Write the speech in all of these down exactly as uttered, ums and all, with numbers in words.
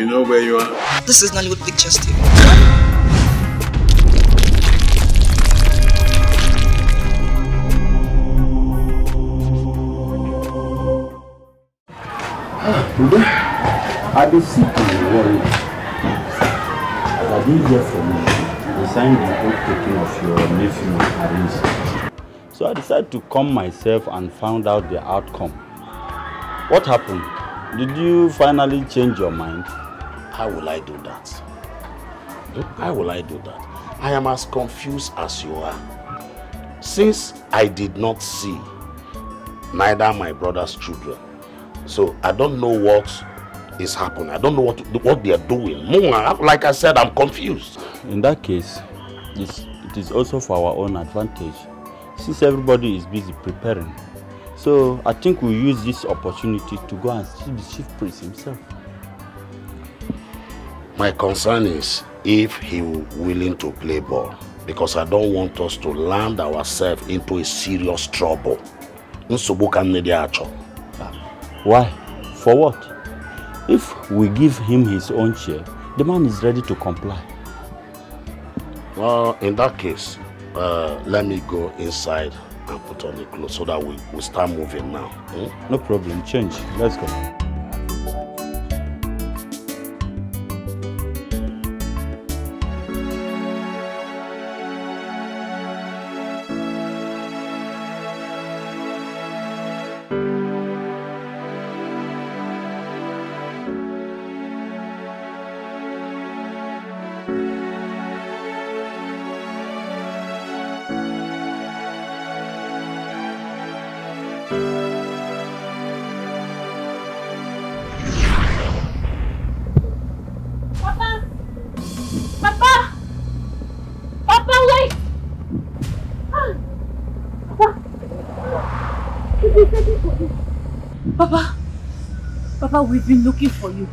You know where you are? This is Nollywood Pictures T V. I've been sick and worried. I've been here for me. I signed the taking of your nephew, Arinzé. So I decided to come myself and found out the outcome. What happened? Did you finally change your mind? How will I do that? How will I do that? I am as confused as you are. Since I did not see neither my brother's children, so I don't know what is happening. I don't know what what they are doing. Like I said, I'm confused. In that case, it's, it is also for our own advantage. Since everybody is busy preparing, so I think we'll use this opportunity to go and see the chief priest himself. My concern is if he will willing to play ball, because I don't want us to land ourselves into a serious trouble. Why? For what? If we give him his own share, the man is ready to comply. Well, in that case, uh, let me go inside and put on the clothes so that we, we start moving now. Hmm? No problem, change. Let's go. Papa, we've been looking for you.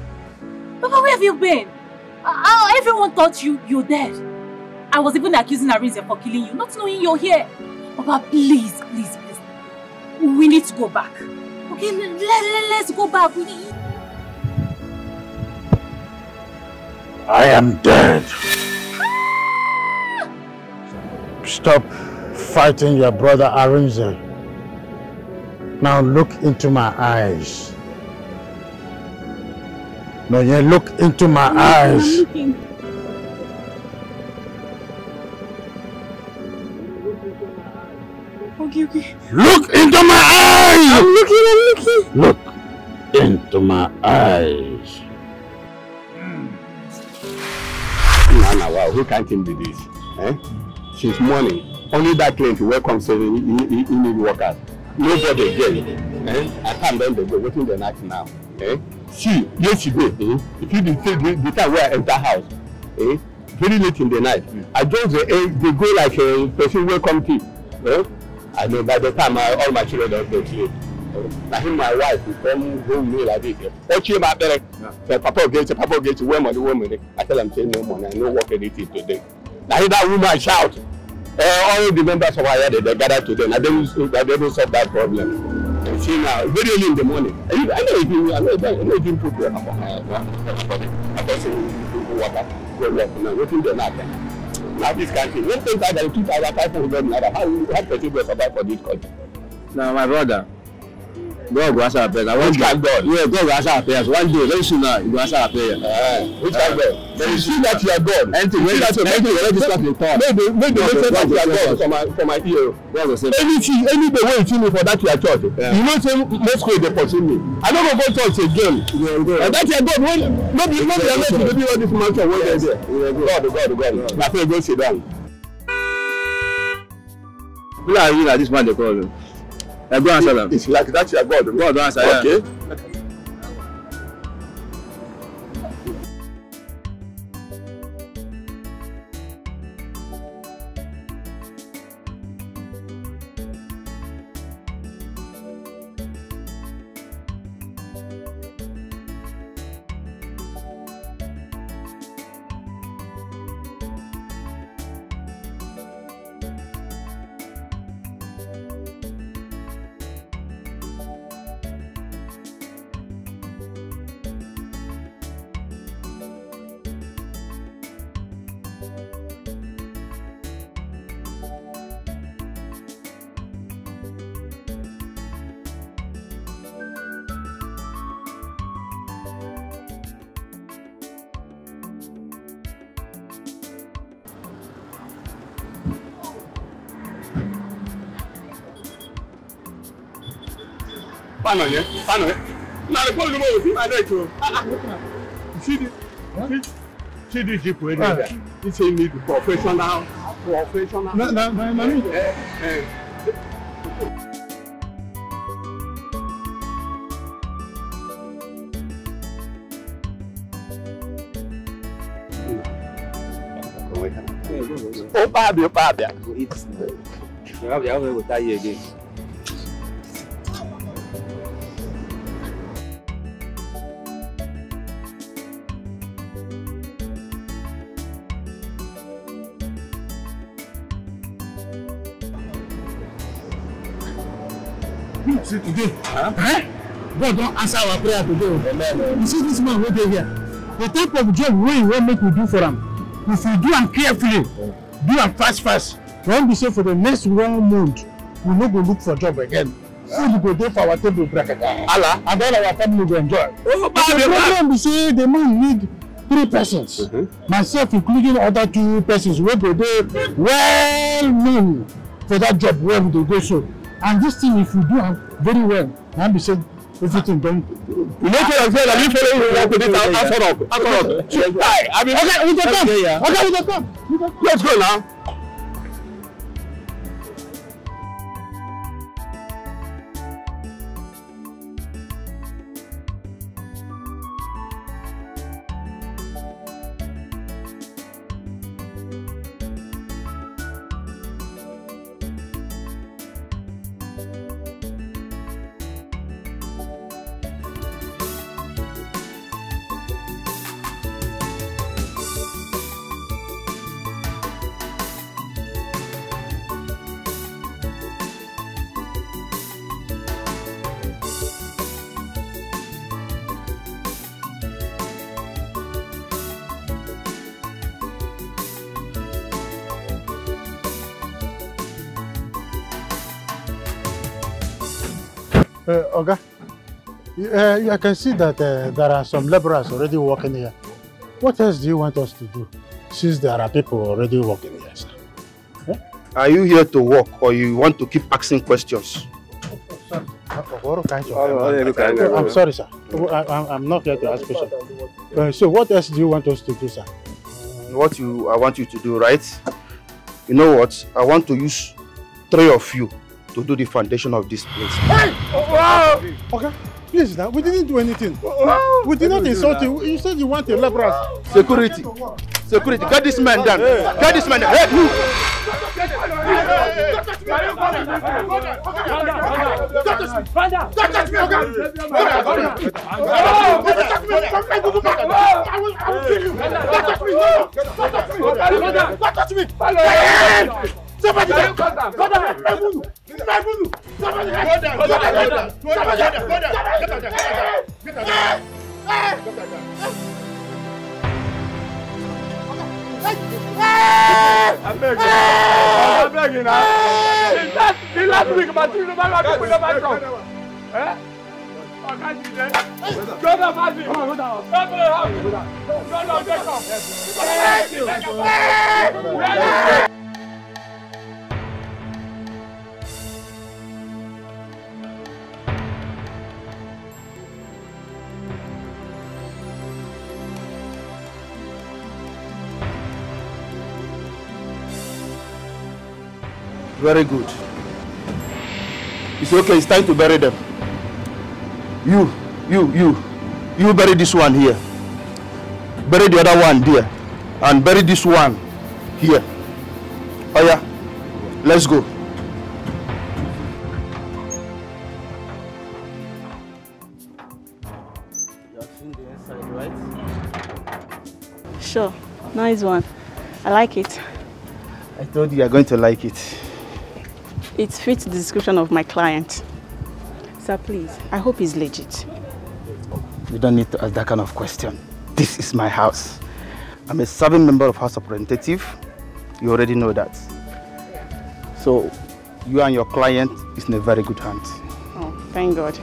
Papa, where have you been? Uh, everyone thought you you're dead. I was even accusing Arinzé for killing you, not knowing you're here. Papa, please, please, please. We need to go back. Okay, let, let, let's go back. We need... I am dead. Ah! Stop fighting your brother Arinzé. Now look into my eyes. Nonye, look into my I'm eyes. Looking. Okay, okay. Look into my eyes! I'm looking, I'm looking. Look into my eyes. Nana, wow, who can't him do this? Eh? Since morning, only that client welcomes any workers. Nobody again. Eh? I can't bend the go. What in the night now? Eh? See, yes, she did. Eh? If you did say the, the time where I enter house, eh? Very late in the night, mm. I just eh, they go like a eh, person welcome tea. Eh? I know by the time I, all my children are asleep. I think my wife will come home late like this. Oh, she my parents. Say Papa gets, Papa gets. Where money, where money? I tell them, say no money. I no work anything today. I hear that woman shout. Eh, all the members of our they, they gather today. Now they will, they will solve that problem. See now, very early in the morning. I know it didn't, I know it didn't put there. I don't say go work, no, what in the night. Now this country, what things are there, two thousand five hundred naira, how, how person will survive for this country? Now my brother, God will answer our prayers. Which kind God? Yeah, God will answer our prayers. One day, very soon now, you will answer our prayers. Which kind God? You see that you are God. Anything, when that's your country, let this country talk. Maybe, maybe, maybe that you are God for my, for my ear. Anything, any way you see me for that you are church. You know, say, most way they pursue me. I don't go to church again. And that you are God, when, maybe, maybe I'm not going to be all this mountain, when they're there. God, God, God. My friend, go sit down. Who are you like this man they call you? I go answer them. It's like that you are God. God don't answer them. Okay. Panone, Panone. Now the problem with him, I don't know. See this? See this jeep where they It's a need professional, professional. No, no, no, no. Oh, Bobby, oh, Bobby. It's not. I'm going to die again. You see today? Huh? Huh? God don't answer our prayer today. Amen. You see this man over here? The type of job we will make we do for him. If we do and carefully, do and fast, fast, when we say for the next one month, we no go look for job again. So we go there for our table bracket. Allah, and all our family go enjoy. Oh, but the problem is say the man need three persons, mm-hmm. myself including other two persons. We go there well known for that job where we go so. And this thing, if we do very well, and we say. Everything done. You make it as well as you follow me. After up, after up. I mean, okay, we can come. Okay, we can come. Let's go now. Uh, Oga, uh, I can see that uh, there are some laborers already working here. What else do you want us to do, since there are people already working here, sir? Huh? Are you here to work, or you want to keep asking questions? Sir, I'm sorry, sir. I, I'm not here to ask questions. Uh, so what else do you want us to do, sir? What you, I want you to do, right? You know what? I want to use three of you to do the foundation of this place. Hey! Wow! Okay, please now, we didn't do anything. Wow. We did not insult you. You said you want a laborer. Security. Security, get this man down. Get this man down. Hey, move! Don't touch me! Don't touch me! Somebody go down! Go down! Go down! Somebody go down! Go down! Go down! Go down! Get down! I'm begging! I'm begging now! Since last week, about three of my people never come. Eh? I can't do that. Go down, Matthew! Go down! Go down! Go down! Go down! Go down! Very good. It's okay, it's time to bury them. You, you, you, you bury this one here. Bury the other one there. And bury this one here. Oh yeah, let's go. You have seen the inside, right? Sure, nice one. I like it. I told you you're going to like it. It fits the description of my client. Sir, please, I hope he's legit. You don't need to ask that kind of question. This is my house. I'm a serving member of House of Representatives. You already know that. So, you and your client is in a very good hands. Oh, thank God.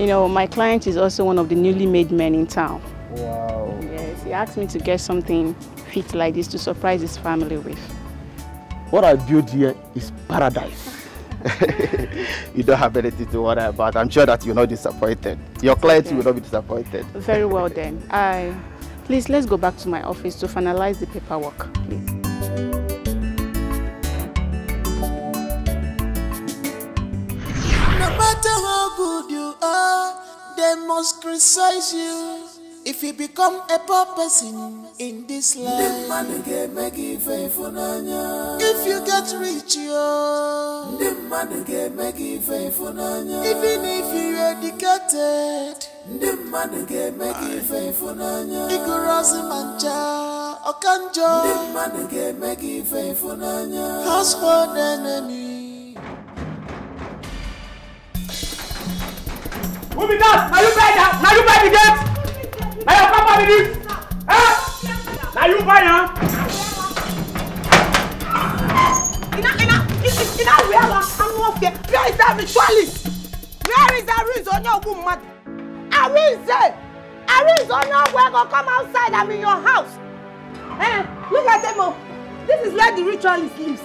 You know, my client is also one of the newly made men in town. Wow. Yes, he asked me to get something fit like this to surprise his family with. What I built here is paradise. You don't have anything to worry about. I'm sure that you're not disappointed. Your clients okay. will not be disappointed. Very well then. I, please, let's go back to my office to finalize the paperwork, please. No matter how good you are, they must criticize you. If you become a poor person in this life, if you get rich, yo, even if you're educated, household enemy. Woman, now you buy that! Now you buy the gate! Now your papa did it! Eh? Now you buy her! Ina, Ina, Ina, where are you? Where is that ritualist? Where is that Arinzé on your woman? Arinzé! Arinzé on your woman, come outside, I'm in your house! Eh? Look at them all! This is where the ritualist lives.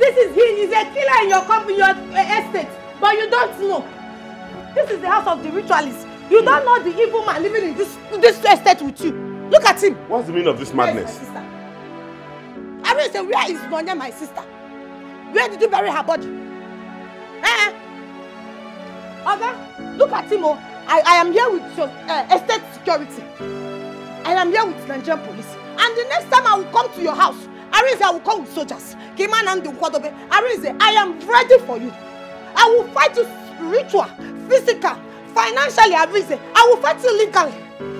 This is him, he's a killer in your company, your uh, estate, but you don't know. This is the house of the ritualist. You don't know the evil man living in this, this estate with you. Look at him. What's the meaning of this madness? Where is my sister? I mean, say, where is Nonye, my sister? Where did you bury her body? Eh? Okay, look at him. Oh. I, I am here with your, uh, estate security. I am here with Nigerian police. And the next time I will come to your house, Arinze, I will come with soldiers. Arinze, I am ready for you. I will fight you spiritual, physical, financially, Arinze. I will fight you legally.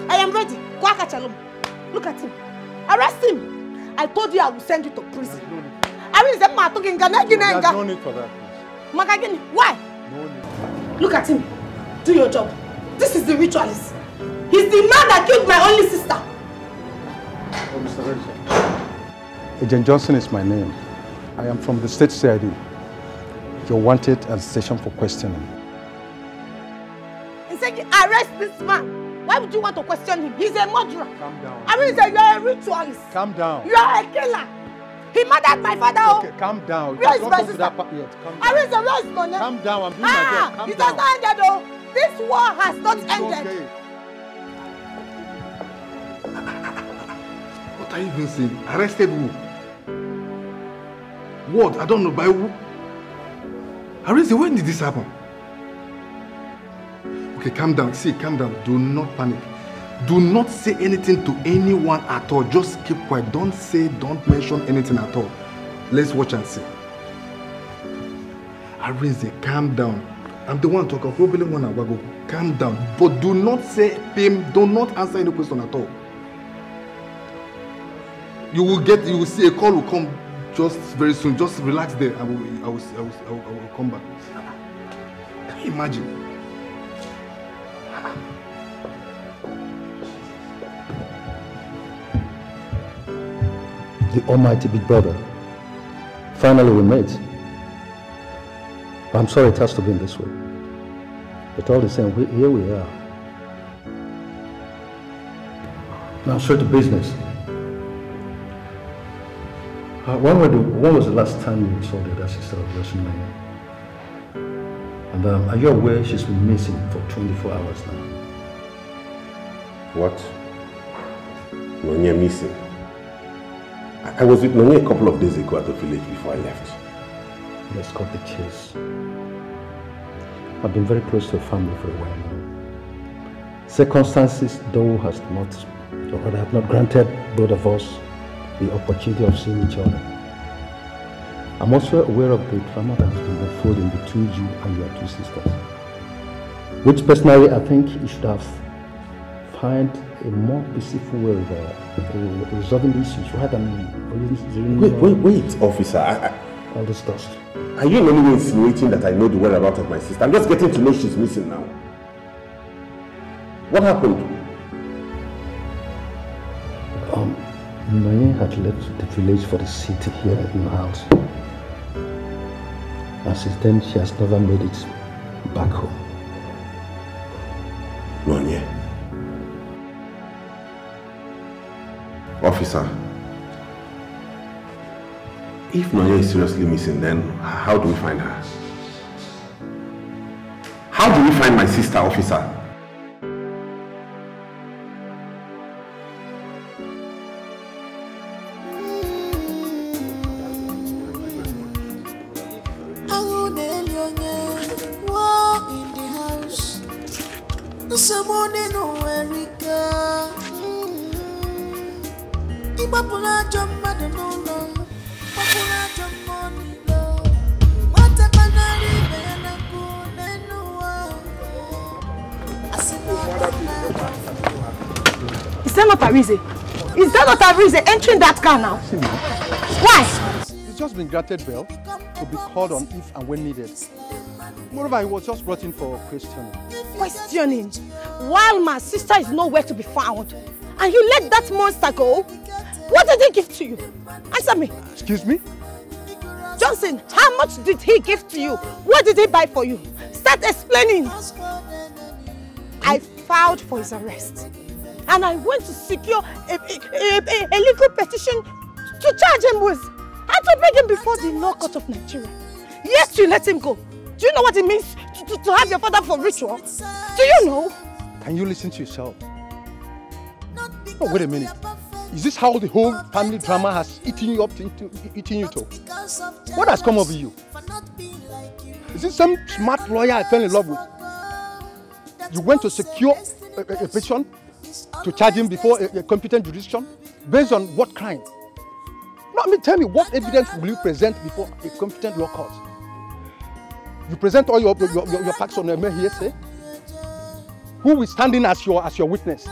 I am ready. Look at him. Arrest him. I told you I will send you to prison. Arinze, I'm not talking. There's no need for that. Why? No need. Look at him. Do your job. This is the ritualist. He's the man that killed my only sister. Oh, Mister Arinze. Agent Johnson is my name. I am from the state C I D. You're wanted and stationed for questioning. Arrest this man. Why would you want to question him? He's a murderer. Calm down. I mean, you're a ritualist. Calm down. You're a killer. He murdered my father. Okay, calm down. Where is my sister? That part yet. Calm down. I mean, where is Nonye? Calm down. I'm doing ah, my job. Calm it down. It has not ended, though. This war has not it's ended. Okay. What are you even saying? Arrested who? What? I don't know. By who? Arisa, when did this happen? Okay, calm down. See, calm down. Do not panic. Do not say anything to anyone at all. Just keep quiet. Don't say, don't mention anything at all. Let's watch and see. Arinze, calm down. I'm the one talking. Calm down. But do not say, Pim, do not answer any question at all. You will get, you will see a call will come just very soon. Just relax there. I will, I will, I will, I will, I will come back. Can you imagine? The almighty big brother. Finally we met. I'm sorry it has to be in this way. But all the same, we, here we are. Now straight to business. Uh, when, were the, when was the last time you saw the other sister of yours? And um, are you aware she's been missing for twenty-four hours now? What? Nonye missing? I was with Nonye a couple of days ago at the village before I left. Let's cut the chase. I've been very close to the family for a while now. Circumstances, though, has not, or rather have not granted both of us the opportunity of seeing each other. I'm also aware of the drama that has been unfolding between you and your two sisters, which personally I think you should have find a more peaceful way of uh, resolving the issues rather than... Wait, wait, wait, officer. I, I, all this dust. Are you in any way insinuating that I know the whereabouts of my sister? I'm just getting to know she's missing now. What happened? Um, Nonye had left the village for the city here in her house. And since then, she has never made it back home. Nonye. Officer, if Nonye is seriously missing, then how do we find her? How do you find my sister, officer? Arinzé. Is that not Arinzé entering that car now? Why? He's just been granted bail to be called on if and when needed. Moreover, he was just brought in for questioning. Questioning? While my sister is nowhere to be found, and you let that monster go? What did he give to you? Answer me. Excuse me? Johnson, how much did he give to you? What did he buy for you? Start explaining. I filed for his arrest. And I went to secure a, a, a, a legal petition to charge him with and to bring him before the law court of Nigeria. Yes, you let him go. Do you know what it means to, to, to have your father for ritual? Do you know? Can you listen to yourself? Oh, wait a minute. Is this how the whole family drama has eaten you up, into, eating you to? What has come over you? Is this some smart lawyer I fell in love with? You went to secure a, a, a petition to charge him before a, a competent jurisdiction? Based on what crime? No, I mean, tell me, what evidence will you present before a competent law court? You present all your, your, your, your facts on a mere hearsay? Who is standing as your, as your witness?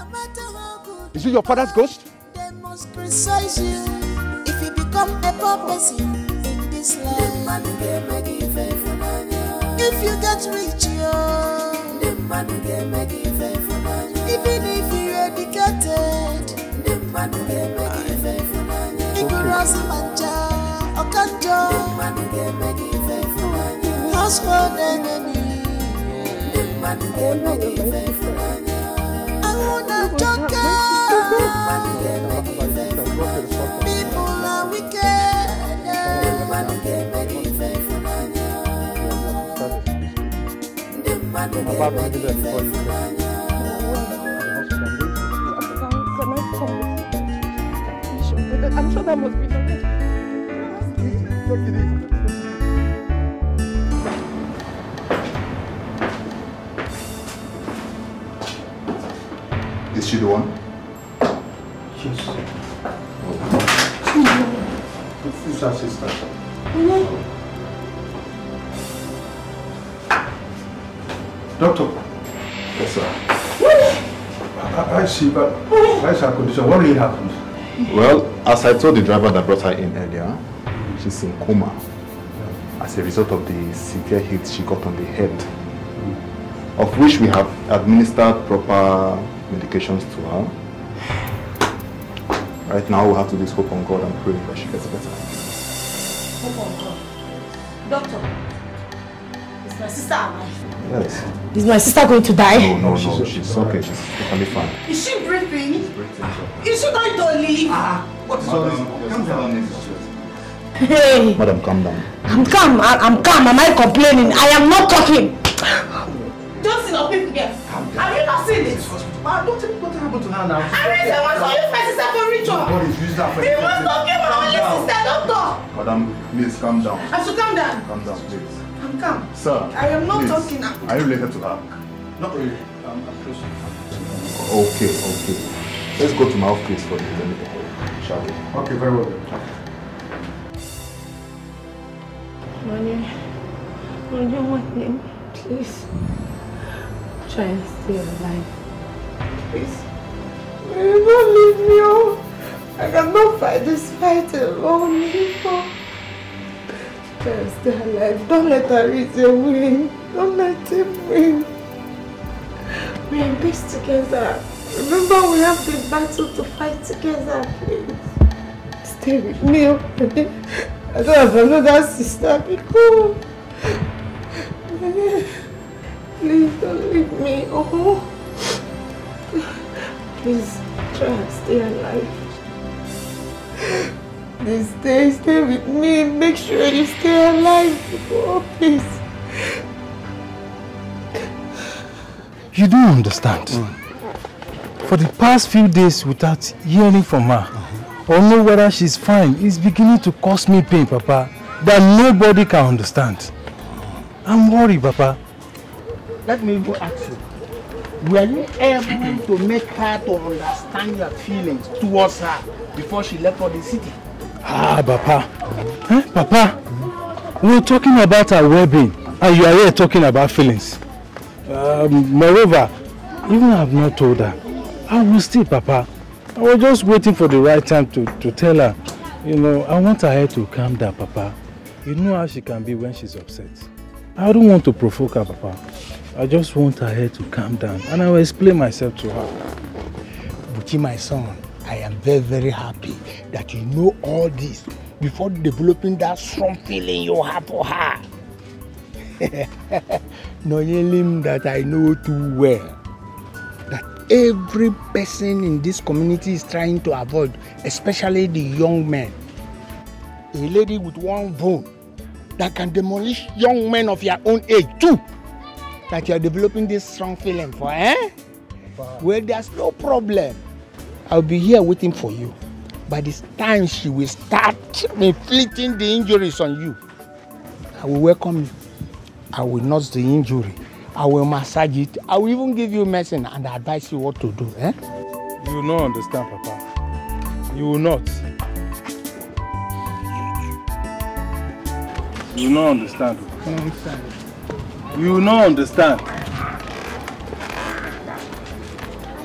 Is it your father's ghost? They must criticize you if you become a poor person in this life. If you get rich, you're... Even if you... I don't I'm sure that must be something. Is she the one? Yes. Oh. This is her sister. Mm-hmm. Doctor. Yes, sir. Mm-hmm. I, I see, but what is her condition? What really happened? Well, as I told the driver that brought her in earlier, she's in coma as a result of the severe hit she got on the head, of which we have administered proper medications to her. Right now, we have to just hope on God and pray that she gets better. Hope on God? Doctor, is my sister alive? Yes. Is my sister going to die? No, no, she's, no, she's okay. She's totally fine. Is she breathing? She's breathing. Is she going to leave? Ah, what is all this? Calm down. Hey. Madam, calm down. I'm calm. I'm calm. Am I complaining? I am not talking. Johnson or people here. Have you not seen it? What, what happened to her now? I mean, I was always my sister for ritual. God is used that for ritual. He was talking about my sister, doctor. Madam, please calm down. I should calm down. Calm down, please. I'm calm. Sir, I am not please. talking now. Are you related to her? Not really. I'm a close friend. Okay, okay. Let's go to my office for the medical help, shall we? Okay, very well. Nonye, Nonye, what name? Please. Try and stay alive. Please. Will you not leave me alone? I cannot fight this fight alone. Stay alive. Don't let Arita win. Don't let him win. We are in peace together. Remember, we have the battle to fight together, please. Stay with me, okay? I don't have another sister because... Please don't leave me. Oh. Please try and stay alive. Please stay, stay with me. Make sure you stay alive. Oh, please. You don't understand. Mm. For the past few days without hearing from her, mm-hmm. or know whether she's fine, it's beginning to cause me pain, Papa, that nobody can understand. I'm worried, Papa. Let me go ask you. Were you able to make her to understand your feelings towards her before she left for the city? Ah, Papa. Eh, Papa, mm-hmm. we're talking about her well-being, and you are here talking about feelings. Um, moreover, even I have not told her, I will still, Papa. I was just waiting for the right time to, to tell her. You know, I want her to calm down, Papa. You know how she can be when she's upset. I don't want to provoke her, Papa. I just want her to calm down, and I will explain myself to her. Buchi, my son, I am very, very happy that you know all this before developing that strong feeling you have for her. Nonye, that I know too well, that every person in this community is trying to avoid, especially the young men. A lady with one bone that can demolish young men of your own age too, that you are developing this strong feeling for, eh? But well, there's no problem. I'll be here waiting for you. By this time, she will start inflicting the injuries on you. I will welcome you. I will nurse the injury. I will massage it. I will even give you medicine and advise you what to do. Eh? You will not understand, Papa. You will not. You will not understand. You will not understand. I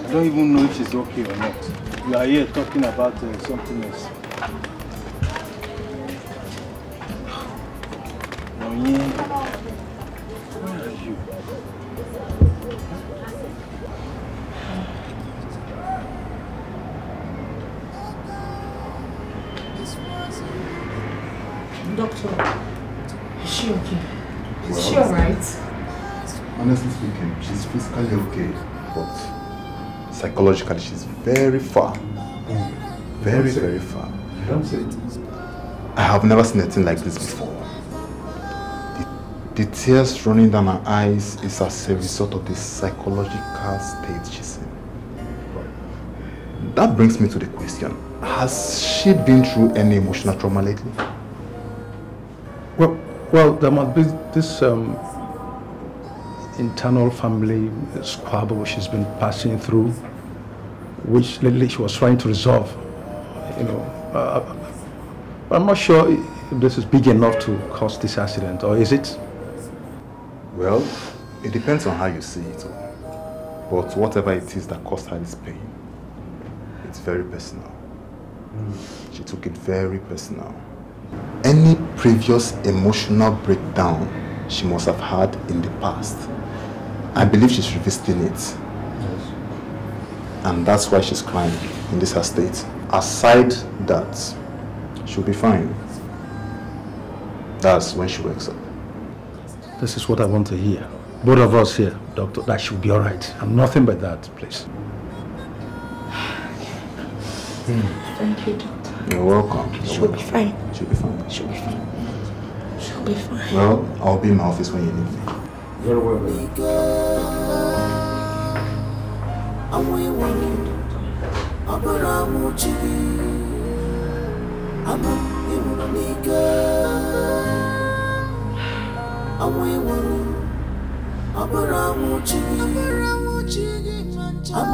don't even know if she's okay or not. You are here talking about uh, something else. Nonye. You. Doctor, is she okay? Is well, she alright? Honestly speaking, she's physically okay, but psychologically she's very far. Mm. Very, very far. You don't say it. I have never seen anything like this before. The tears running down her eyes is as a result of the psychological state she's in. That brings me to the question, has she been through any emotional trauma lately? Well, well, there must be this um, internal family squabble she's been passing through, which lately she was trying to resolve. You know, uh, I'm not sure if this is big enough to cause this accident, or is it? Well, it depends on how you see it all. But whatever it is that caused her this pain, it's very personal. Mm. She took it very personal. Any previous emotional breakdown she must have had in the past, I believe she's revisiting it. Yes. And that's why she's crying in this state. Aside that, she'll be fine. That's when she wakes up. This is what I want to hear. Both of us here, Doctor, that should be all right. I'm nothing but that, please. Thank you, Doctor. You're welcome. You're She'll welcome. be fine. She'll be fine. She'll be fine. She'll be fine. Well, I'll be in my office when you need me. Very well, baby. I'm Away one, Abraham Chiggy, Abraham Chiggy, Abraham Chiggy, Away one, Abraham Chiggy, Abraham Chiggy, Abraham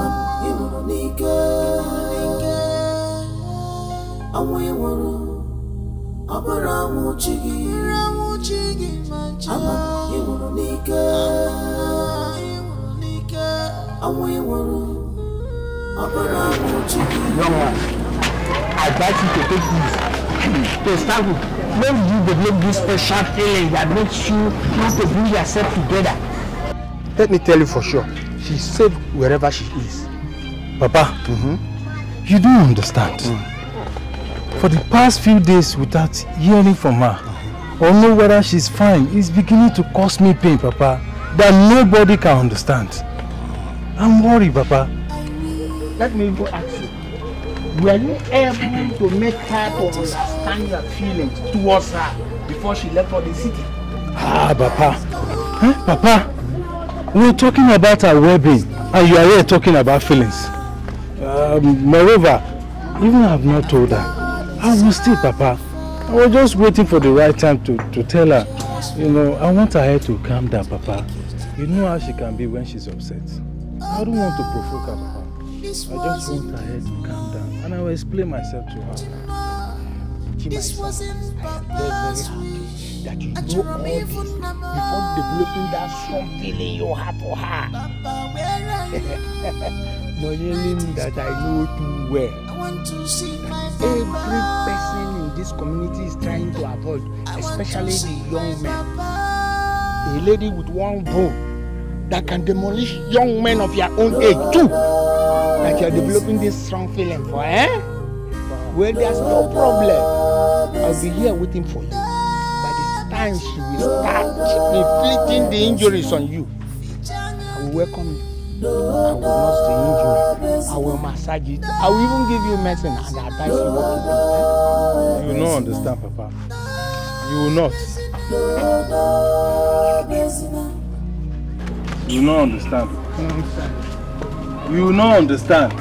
Chiggy, Away one, Abraham Chiggy. Young man, I advise you to take this to start with. When you develop this special feeling that makes you want to bring yourself together. Let me tell you for sure, she's safe wherever she is. Papa, mm-hmm. you don't understand. Mm. For the past few days without hearing from her, mm-hmm. or know whether she's fine, it's beginning to cause me pain, Papa, that nobody can understand. I'm worried, Papa. Let me go ask you. Were you able to make her to understand your feelings towards her before she left for the city? Ah, Papa. Eh, Papa, We're talking about our well-being, and you are here talking about feelings. Um, moreover, even I have not told her. I will still, Papa. I was just waiting for the right time to, to tell her. You know, I want her hair to calm down, Papa. You know how she can be when she's upset. I don't want to provoke her, Papa. I just want her hair to calm down, and I will explain myself to her. This was I am very, very happy that you know all this before developing that strong feeling you have for her. Nonye, that I know too well. I want to see my every person in this community is trying to avoid, especially the young men. A lady with one broom that can demolish young men of your own age too. That you are developing this strong feeling for, eh? Well, there's no problem. I'll be here waiting for you. And she will start inflicting the injuries on you. I will welcome you. I will nurse the injury. I will massage it. I will even give you medicine and advise you what to do. You will not understand, Papa. You will not. You will not understand. You will not understand.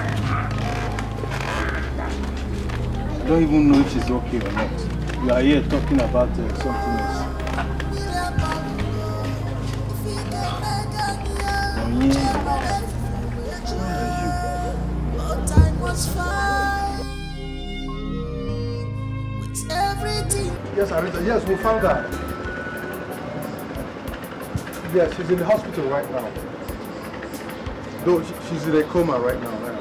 I don't even know if she's okay or not. You are here talking about uh, something else. Yes, Arita, yes, we found her. Yes, she's in the hospital right now. Though she's in a coma right now. Right?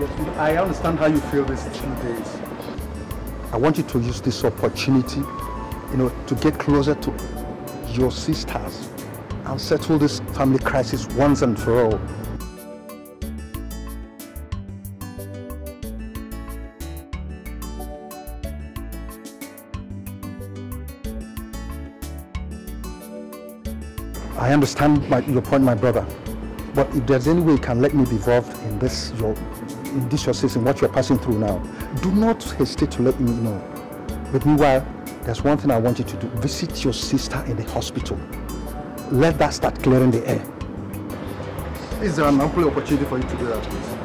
Yes, I understand how you feel these two days. I want you to use this opportunity, you know, to get closer to your sisters and settle this family crisis once and for all. I understand my, your point, my brother, but if there's any way you can let me be involved in this, your, in this your system, what you're passing through now, do not hesitate to let me know. But meanwhile, there's one thing I want you to do. Visit your sister in the hospital. Let that start clearing the air. Is there an ample opportunity for you to do that, please?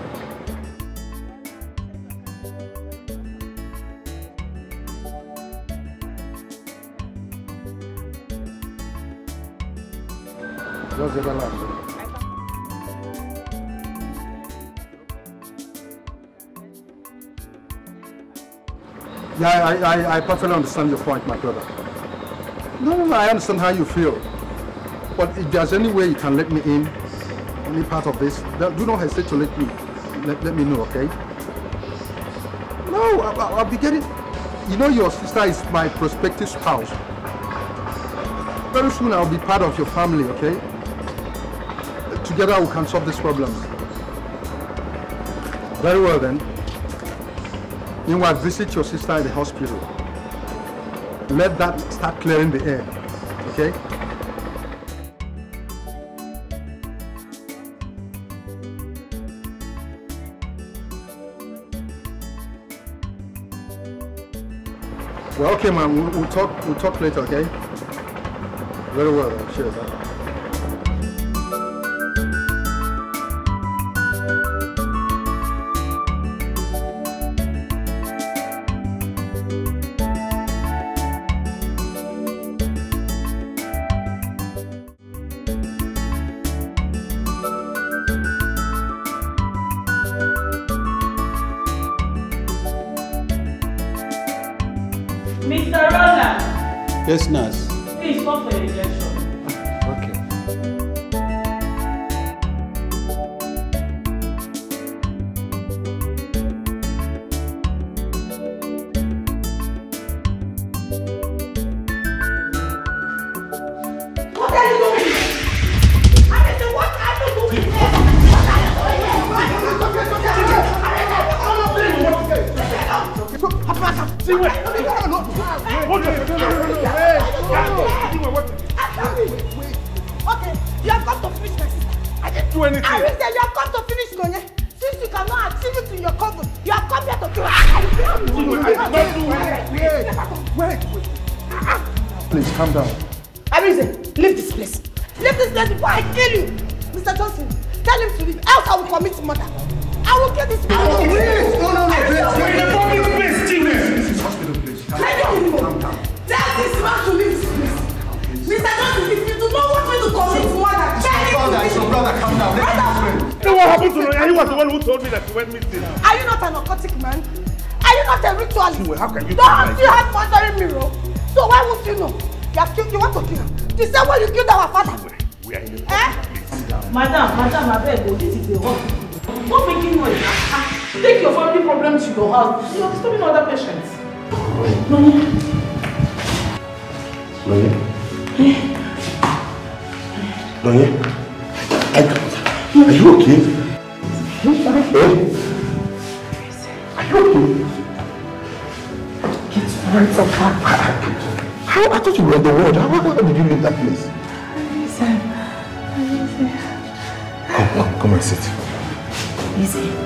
What's the other line? Yeah, I, I, I perfectly understand your point, my brother. No, no, no, I understand how you feel. But if there's any way you can let me in, any part of this, do not hesitate to let me, let, let me know, okay? No, I, I'll be getting... You know, your sister is my prospective spouse. Very soon I'll be part of your family, okay? Together we can solve this problem. Very well then. You will visit your sister in the hospital. Let that start clearing the air, okay? Well, okay, ma'am. We'll, we'll talk. We'll talk later, okay? Very well. Cheers. Yes, nurse. Please, stop for your injection. Okay. What are you doing here? Arita, what are you doing here? What are you doing here? What are you doing here? Arita, all of them. What are you doing here? No, no, no, no, no, no. Hey, no, no. Okay, you have got to finish my sister. I didn't do anything. Arita, you have got to finish Nonye. Since you cannot achieve it in your cousin, you have come here to kill her. Wait, wait, wait. Please, calm down. Arinzé, leave this place. Leave this place before I kill you. Mister Johnson, tell him to leave, else I will commit murder. I will kill this man. No, no, no, no, no, please, please. This is hospital, please. Let him go. Tell this man to leave this place. Mister Johnson, if you do not want me to commit murder, tell him to leave. Your brother, calm down. You know what happened to Nollywood? He was the one who told me that you went missing. Are you not a narcotic man? Are you not a ritualist? How can you do that? Don't you have murdering mirror? So why won't you know? You have killed, you want to kill her. The same way you killed our father. We are in the hospital. Madam, madam, I beg you, this is the hospital. Stop making noise. Take your family problem to your house. You are disturbing other patients. Nonye. Nonye. Nonye. Are you okay? Eh? Are you okay? Get right from her. How? I thought you were the world. How, how did you leave that place? Come, come, come and sit. Easy. Easy.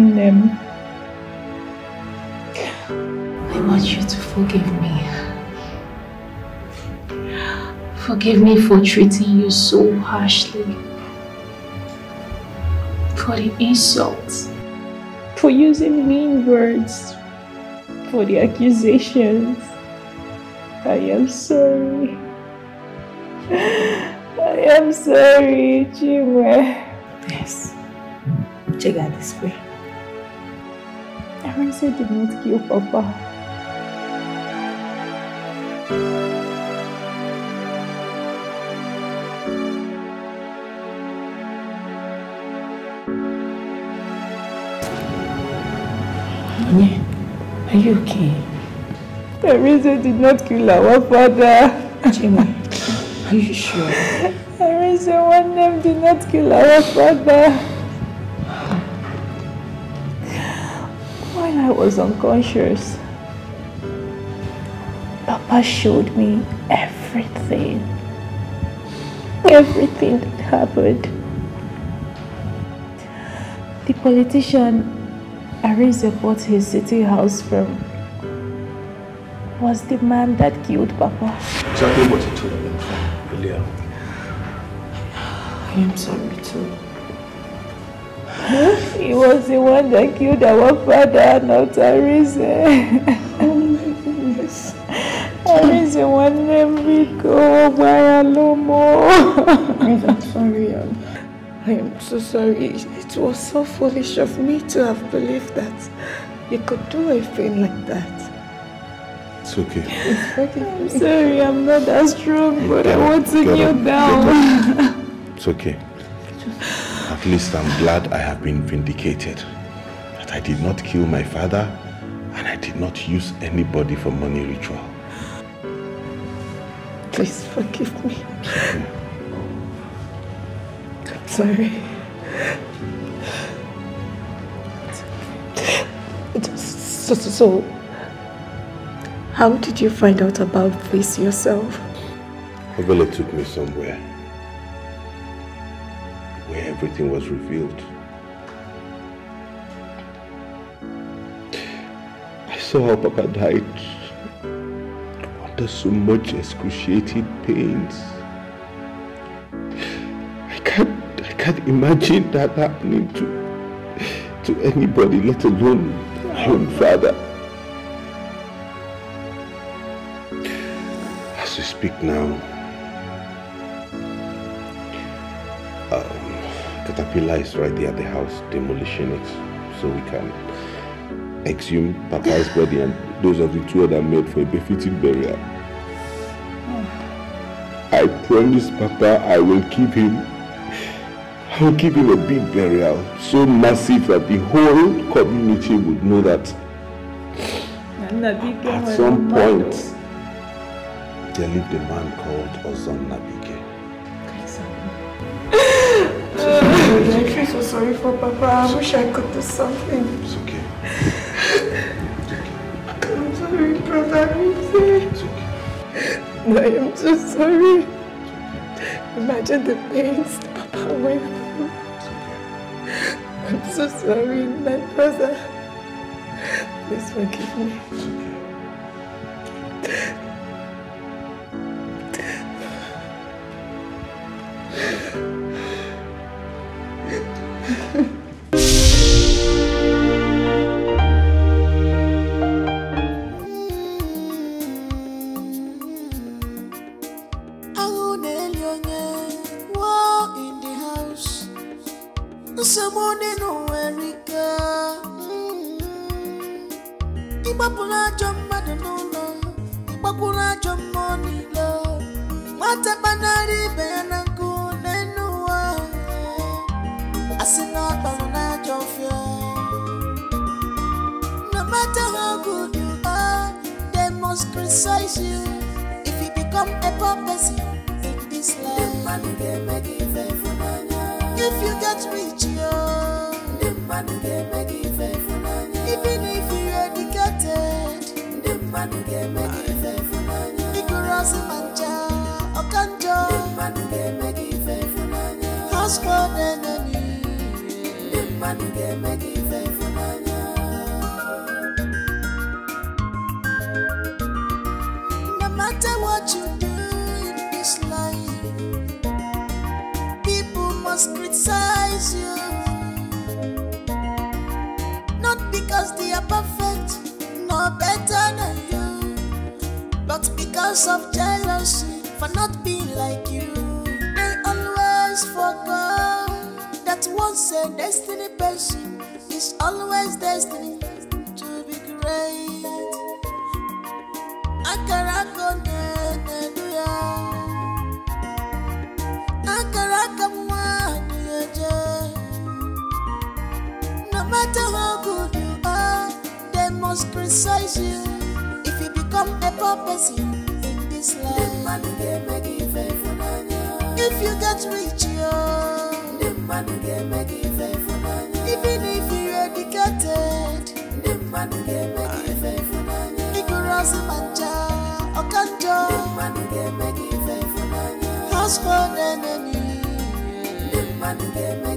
Them. I want you to forgive me. Forgive me for treating you so harshly. For the insults. For using mean words. For the accusations. I am sorry. I am sorry, Chimere. Yes. Check out this way. Arinzé did not kill Papa. Nonye, are you okay? Arinzé did not kill our father. Chimere, are you sure? Arinzé one name did not kill our father. I was unconscious. Papa showed me everything. Everything that happened. The politician Arinzé bought his city house from was the man that killed Papa. Exactly what he told me earlier. I am sorry too. He was the one that killed our father, not Arinzé. Arinzé one name Rico, why Alomo? I'm sorry, um, I am so sorry. It was so foolish of me to have believed that you could do a thing like that. It's okay. It's okay. I'm sorry, I'm not that strong, but I want to kneel down. It's okay. At least I'm glad I have been vindicated. That I did not kill my father and I did not use anybody for money ritual. Please forgive me. I'm sorry. So, so, so, how did you find out about this yourself? Evelyn took me somewhere. Where everything was revealed. I saw how Papa died under so much excruciating pains. I can't, I can't imagine that happening to, to anybody, let alone my own father. As we speak now, Caterpillar is right there at the house, demolishing it so we can exhumed Papa's body and those of the two that made for a befitting burial. I promise Papa I will give him, I will give him a big burial, so massive that the whole community would know that at some point there lived a man called Ozan Nabi. I feel so sorry for Papa. I wish I could do something. It's okay. It's okay. I'm sorry, brother. It's okay. I am so sorry. Imagine the pains Papa went through. It's okay. I'm so sorry, my brother. Please forgive me. It's okay. House for the enemy.